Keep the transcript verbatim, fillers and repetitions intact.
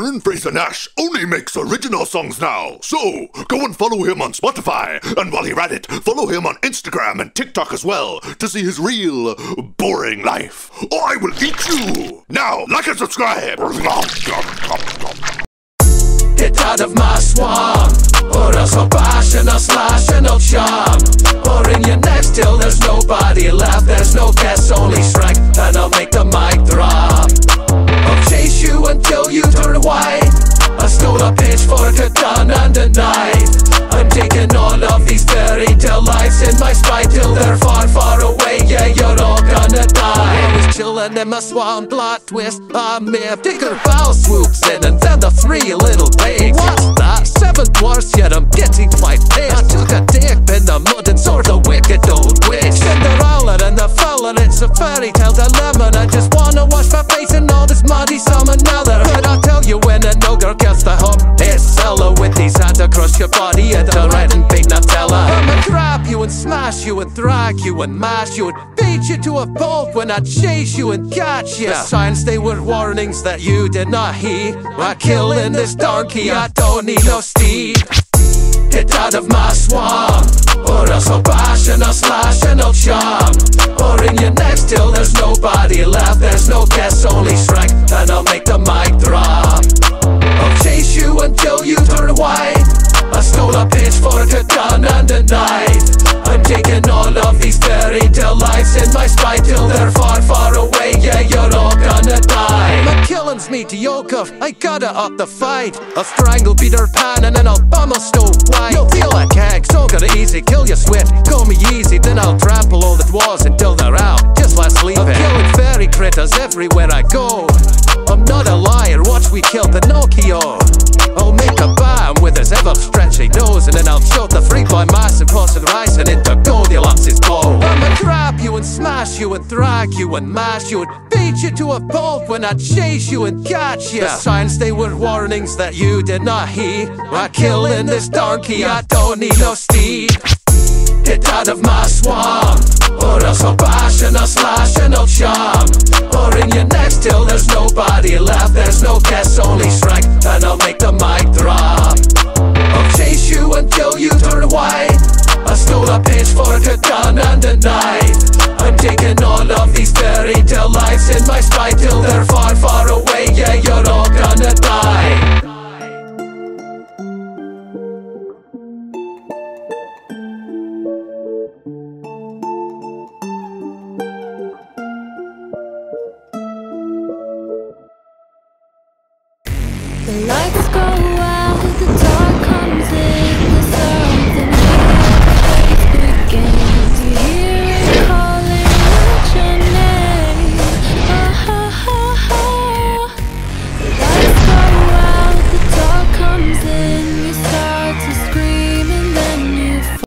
Aaron Fraser-Nash only makes original songs now, so go and follow him on Spotify. And while you're at it, follow him on Instagram and TikTok as well to see his real boring life. Or I will eat you! Now, like and subscribe! Get out of my swamp, or else I'll bash and I'll slash and I'll charm. Or in your next till there's nobody left, there's no guess, only strength, and I'll make the mic drop. I'll chase you until you turn white. I stole a pitchfork, a gun and a knife. I'm taking all of these fairy tale lives in my spite till they're far, far away. Yeah, you're all gonna die. I was chillin' in my swamp, plot twist, I'm here. Tinkerbell swoops in and then the three little pigs. What's that? Seventh worst, yet I'm getting quite pissed. I took a dip in the mud and saw the wicked old witch. Cinderella and the fella, it's a fairy tale dilemma. I just wanna wash my face in all this muddy some another. But I'll tell you when an ogre gets the hump, it's cellar with these hands across your body and the red and pink Nutella. I'ma grab you and smash you and drag you and mash you and beat you to a pulp when I chase you and catch you. The signs, they were warnings that you did not heed. I'm killing this donkey, I don't need no steed. Get out of my swamp, or else I'll bash and I'll slash and I'll charm. Or in your next till there's nobody left, there's no guess, only strength, and I'll make the mic drop. I'll chase you until you turn white. I stole a pitchfork, a gun and a knife. I'm taking all of these fairy tale lives in my spite till they're far, far away. Yeah, you're all gonna die. My killing's mediocre, I gotta up the fight. I'll strangle Peter Pan and then I'll bum a Snow White. You'll feel like eggs, so gotta easy, kill your sweat, call me easy. Then I'll trample all the dwarves until they're out, just last leaving. I'm killing fairy critters everywhere I go. I'm not a liar, watch we kill Pinocchio. I'll make a bomb with his ever stretching nose, and then I'll choke the freak by mass and cross and rice and into Goldilocks' bowl. I'ma grab you and smash you and drag you and mash you and beat you to a pulp when I chase you and catch you. The signs, they were warnings that you did not heed. I'm killing this donkey, I don't need no steed. Get out of my swamp, or else I'll bash and I'll slash and I'll charm. Or in your next till there's nobody left, there's no guess, only strength, and I'll make the mic drop. I'll chase you until you turn white. I stole a pitchfork, a gun and a knife. I'm taking all of these fairy tale lives in my spite till they're far, far away. Yeah, you're all gonna die. The lights go